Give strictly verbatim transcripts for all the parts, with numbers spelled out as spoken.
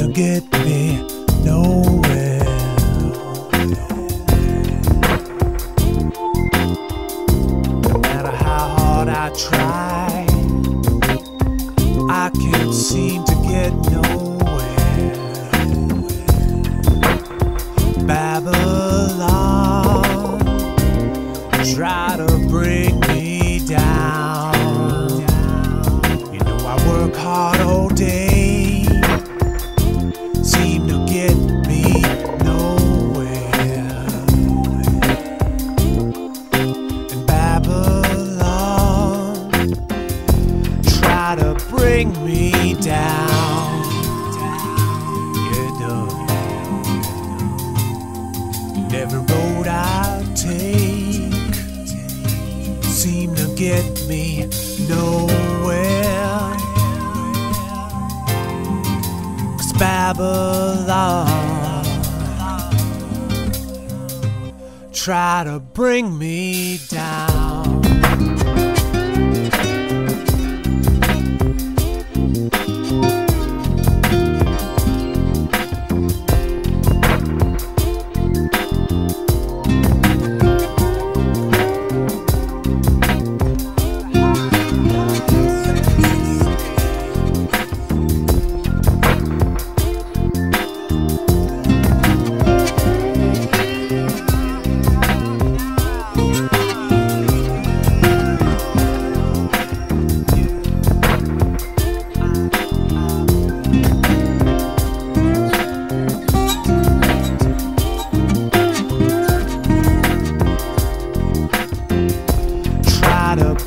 gonna get me nowhere. No matter how hard I try, I can't seem to get nowhere. Babylon, try to bring me down. You know I work hard all day, to bring me down. You know, and every road I take seem to get me nowhere. 'Cause Babylon try to bring me down.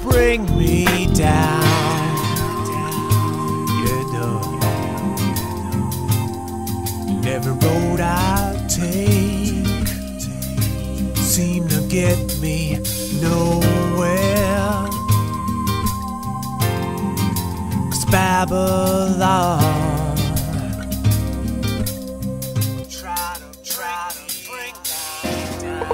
Bring me down, you know. And every road I take seem to get me nowhere. 'Cause Babylon try to try to bring me down.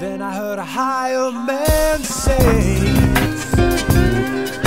Then I heard a higher man say,